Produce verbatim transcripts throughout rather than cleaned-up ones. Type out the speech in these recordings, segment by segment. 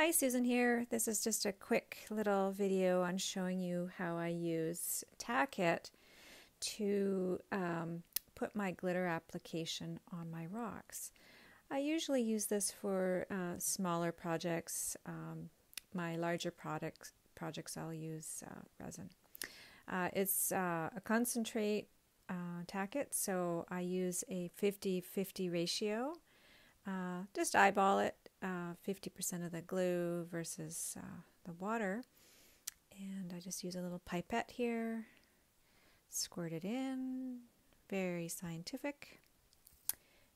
Hi, Susan here. This is just a quick little video on showing you how I use Tack-It to um, put my glitter application on my rocks. I usually use this for uh, smaller projects. Um, my larger products, projects I'll use uh, resin. Uh, it's uh, a concentrate uh, Tack-It, so I use a fifty fifty ratio. Uh, just eyeball it, uh, fifty percent of the glue versus uh, the water. And I just use a little pipette here, squirt it in, very scientific.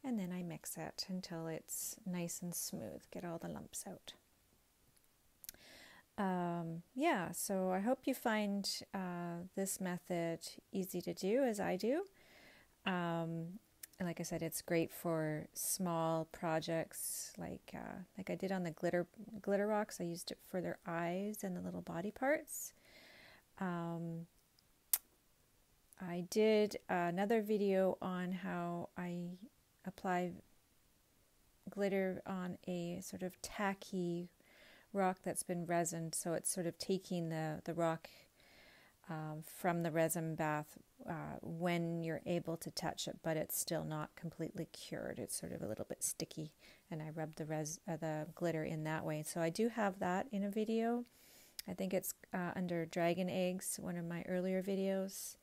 And then I mix it until it's nice and smooth, get all the lumps out. Um, yeah, so I hope you find uh, this method easy to do, as I do. Um, and like I said, it's great for small projects, like uh, like I did on the glitter glitter rocks. I used it for their eyes and the little body parts. Um, I did another video on how I apply glitter on a sort of tacky rock that's been resined, so it's sort of taking the, the rock um, from the resin bath uh, when you're able to touch it, but it's still not completely cured. It's sort of a little bit sticky, and I rubbed the, res uh, the glitter in that way. So I do have that in a video. I think it's uh, under Dragon Eggs, one of my earlier videos.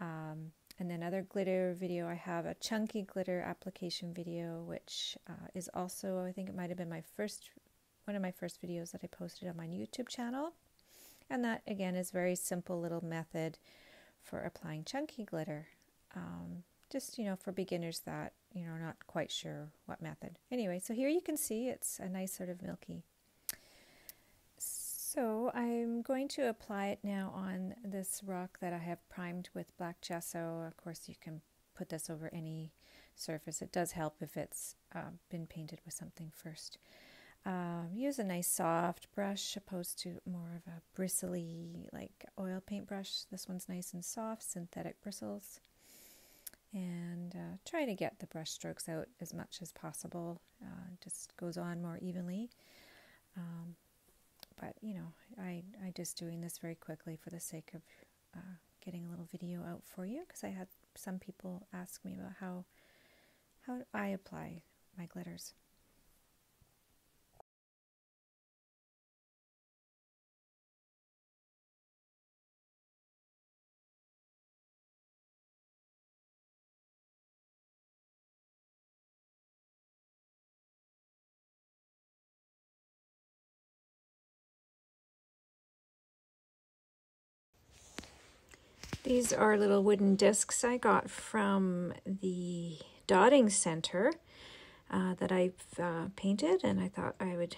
Um, And then other glitter video, I have a chunky glitter application video, which uh, is also, I think it might have been my first, one of my first videos that I posted on my YouTube channel. And that, again, is a very simple little method for applying chunky glitter. Um, just, you know, for beginners that, you know, are not quite sure what method. Anyway, so here you can see it's a nice sort of milky. So I'm going to apply it now on this rock that I have primed with black gesso. Of course, you can put this over any surface. It does help if it's uh, been painted with something first. Um, use a nice soft brush opposed to more of a bristly, like oil paint brush. This one's nice and soft, synthetic bristles. And uh, try to get the brush strokes out as much as possible. Uh, just goes on more evenly. Um, But, you know, I, I just doing this very quickly for the sake of uh, getting a little video out for you, because I had some people ask me about how, how I apply my glitters. These are little wooden discs I got from the dotting center uh, that I've uh, painted, and I thought I would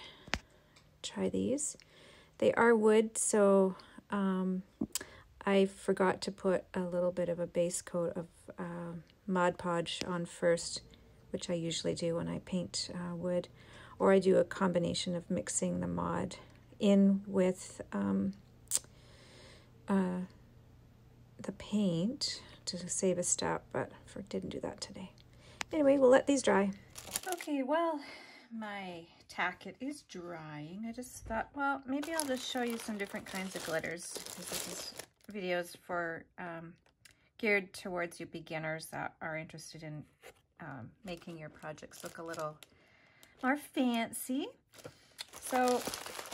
try these. They are wood, so um, I forgot to put a little bit of a base coat of uh, Mod Podge on first, which I usually do when I paint uh, wood, or I do a combination of mixing the mod in with um, uh, the paint to save a step, but for didn't do that today. Anyway, we'll let these dry. Okay, well, my Tack-It is drying. I just thought, well, maybe I'll just show you some different kinds of glitters, because this is videos for um, geared towards you beginners that are interested in um, making your projects look a little more fancy. So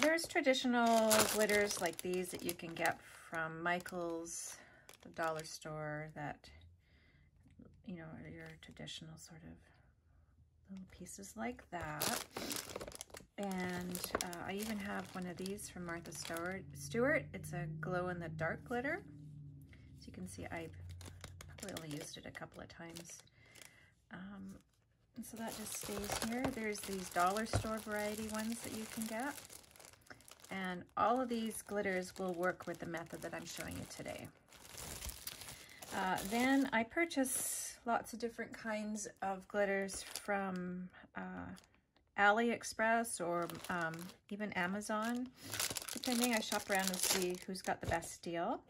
there's traditional glitters like these that you can get from Michael's, the dollar store, that, you know, are your traditional sort of little pieces like that. And uh, I even have one of these from Martha Stewart. It's a glow-in-the-dark glitter. So you can see I probably only used it a couple of times. Um, and so that just stays here. There's these dollar store variety ones that you can get. And all of these glitters will work with the method that I'm showing you today. Uh, then I purchase lots of different kinds of glitters from uh, AliExpress or um, even Amazon. Depending, I shop around and see who's got the best deal.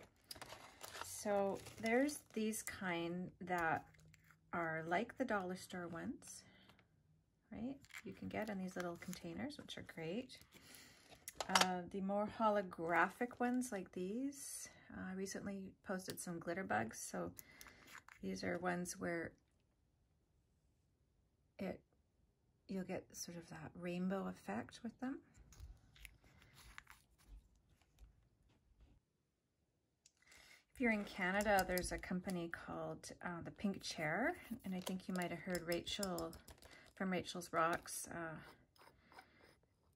So there's these kind that are like the dollar store ones. right? You can get in these little containers, which are great. Uh, the more holographic ones like these, I uh, recently posted some glitter bugs. So these are ones where it you'll get sort of that rainbow effect with them. If you're in Canada, there's a company called uh, the Pink Chair, and I think you might have heard Rachel from Rachel's Rocks uh,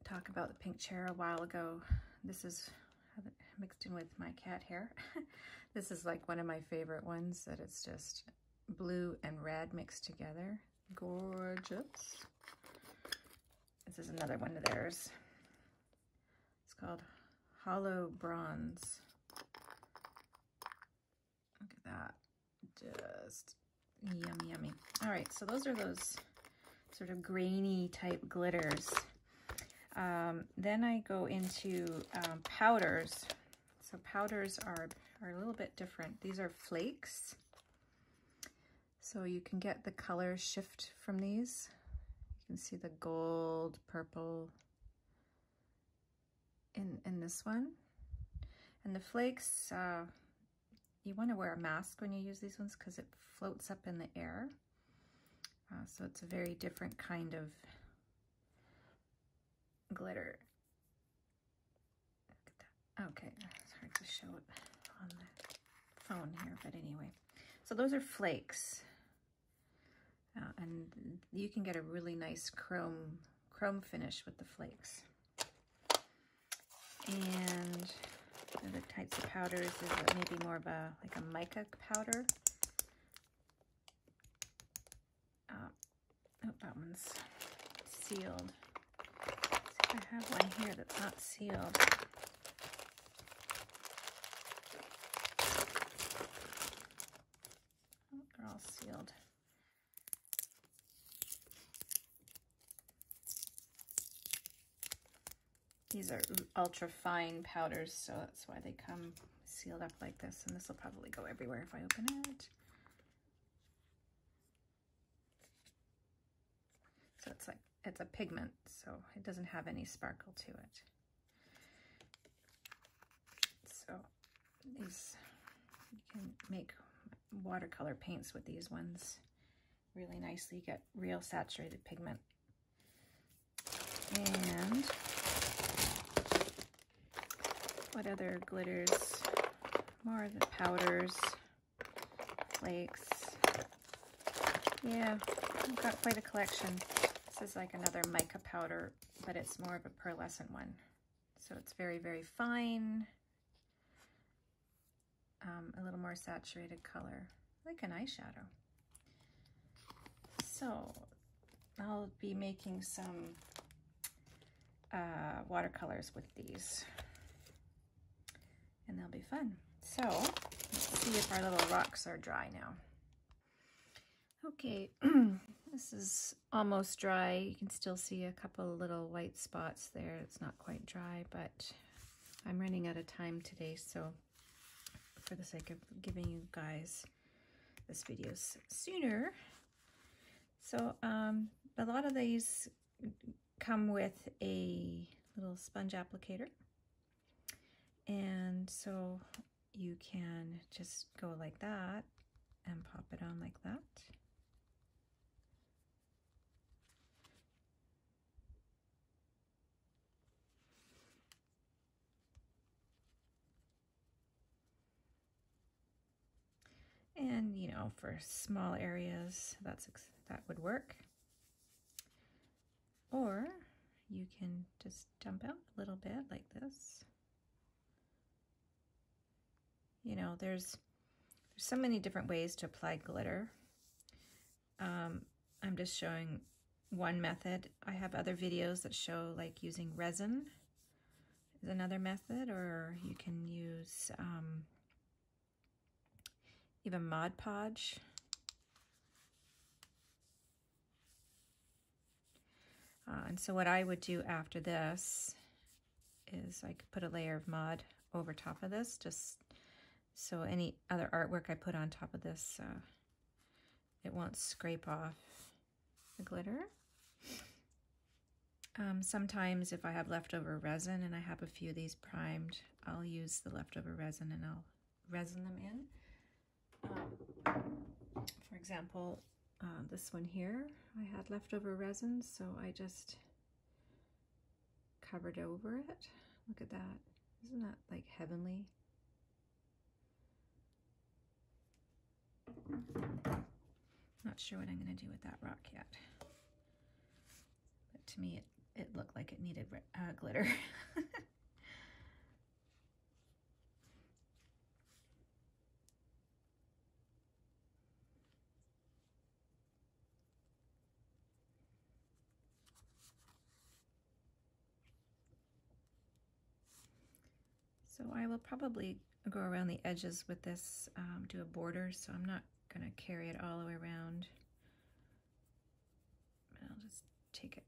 talk about the Pink Chair a while ago. This is mixed in with my cat hair. This is like one of my favorite ones, that it's just blue and red mixed together. Gorgeous. This is another one of theirs. It's called Hollow Bronze. Look at that, just yummy, yummy. All right, so those are those sort of grainy type glitters. Um, then I go into um, powders. So powders are, are a little bit different. These are flakes. So you can get the color shift from these. You can see the gold, purple in, in this one. And the flakes, uh, you want to wear a mask when you use these ones because it floats up in the air. Uh, so it's a very different kind of glitter. Look at that. Okay, it's hard to show it on the phone here, but anyway. So those are flakes. Uh, and you can get a really nice chrome, chrome finish with the flakes. And other types of powders is maybe more of a like a mica powder. Uh, oh, that one's sealed. Let's see if I have one here that's not sealed. Oh, they're all sealed. These are ultra fine powders, so that's why they come sealed up like this. And this will probably go everywhere if I open it. So it's like, it's a pigment, so it doesn't have any sparkle to it. So these, you can make watercolor paints with these ones really nicely. You get real saturated pigment. And what other glitters? More of the powders, flakes. Yeah, I've got quite a collection. This is like another mica powder, but it's more of a pearlescent one. So it's very, very fine. Um, a little more saturated color, like an eyeshadow. So I'll be making some uh, watercolors with these. And they'll be fun. So let's see if our little rocks are dry now. Okay, this is almost dry. You can still see a couple little white spots there. It's not quite dry, but I'm running out of time today. So for the sake of giving you guys this video sooner. So um, a lot of these come with a little sponge applicator. And so you can just go like that and pop it on like that. And, you know, for small areas, that's that would work. Or you can just dump out a little bit like this. You know, there's, there's so many different ways to apply glitter. Um, I'm just showing one method. I have other videos that show like using resin is another method, or you can use um, even Mod Podge. Uh, and so what I would do after this is I could put a layer of mod over top of this, just so any other artwork I put on top of this, uh, it won't scrape off the glitter. Um, sometimes if I have leftover resin, and I have a few of these primed, I'll use the leftover resin and I'll resin them in. Um, for example, uh, this one here, I had leftover resin, so I just covered over it. Look at that. Isn't that like heavenly? Not sure what I'm going to do with that rock yet. But to me, it It looked like it needed uh, glitter. So I will probably go around the edges with this, um, do a border, so I'm not going to carry it all the way around. I'll just take it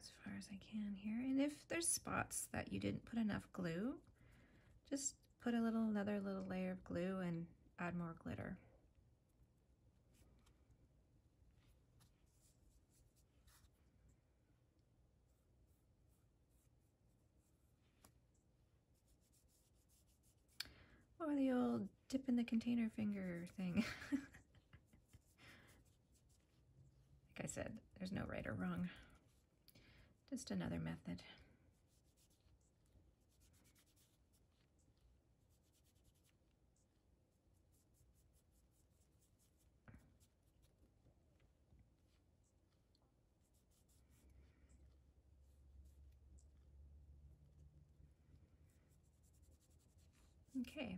as far as I can here. And if there's spots that you didn't put enough glue, just put a little, another little layer of glue and add more glitter. Or the old dip in the container finger thing. Like I said, there's no right or wrong. Just another method. Okay,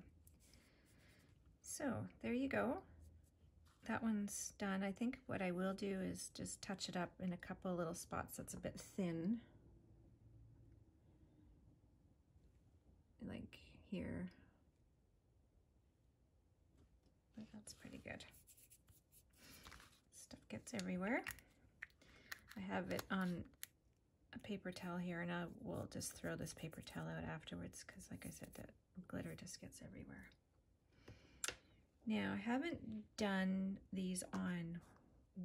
so there you go. That one's done. I think what I will do is just touch it up in a couple little spots that's a bit thin. Like here. But that's pretty good. Stuff gets everywhere. I have it on a paper towel here, and I will just throw this paper towel out afterwards because, like I said, that glitter just gets everywhere. Now, I haven't done these on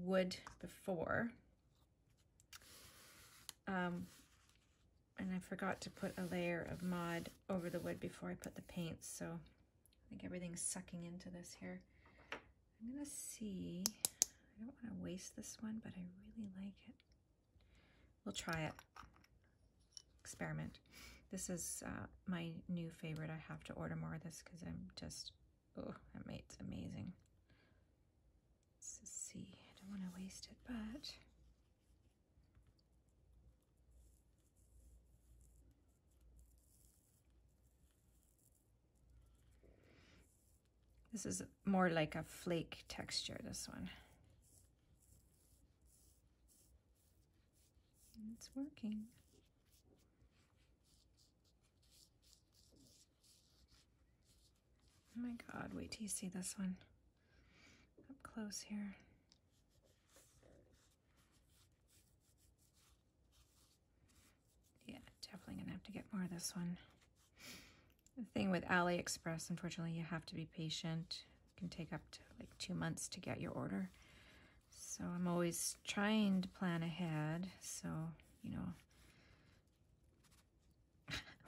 wood before, um, and I forgot to put a layer of mod over the wood before I put the paint, so I think everything's sucking into this here. I'm going to see. I don't want to waste this one, but I really like it. We'll try it. Experiment. This is uh, my new favorite. I have to order more of this because I'm just... Oh, that mate's amazing. Let's see. I don't want to waste it, but... This is more like a flake texture, this one. And it's working. Oh my God, wait till you see this one up close here. Yeah, definitely gonna have to get more of this one. The thing with AliExpress, unfortunately, you have to be patient. It can take up to like two months to get your order. So I'm always trying to plan ahead. So, you know,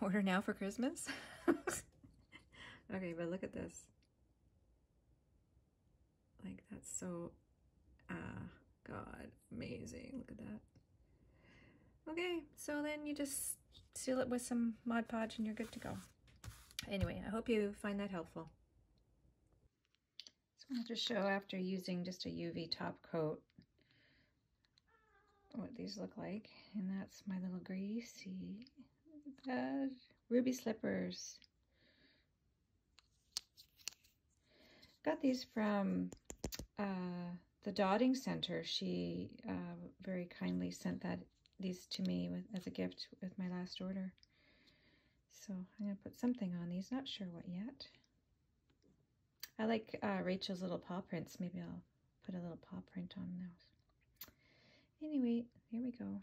order now for Christmas. Okay, but look at this. Like, that's so, ah, God, amazing. Look at that. Okay, so then you just seal it with some Mod Podge and you're good to go. Anyway, I hope you find that helpful. So I'll just show, after using just a U V top coat, what these look like. And that's my little greasy, look at that, ruby slippers. Got these from uh, the Dotting Center. She uh, very kindly sent that these to me with, as a gift with my last order. So I'm going to put something on these. Not sure what yet. I like uh, Rachel's little paw prints. Maybe I'll put a little paw print on those. Anyway, here we go.